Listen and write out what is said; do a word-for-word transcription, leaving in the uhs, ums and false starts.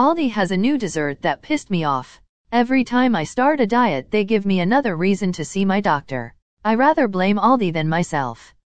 Aldi has a new dessert that pissed me off. Every time I start a diet, they give me another reason to see my doctor. I rather blame Aldi than myself.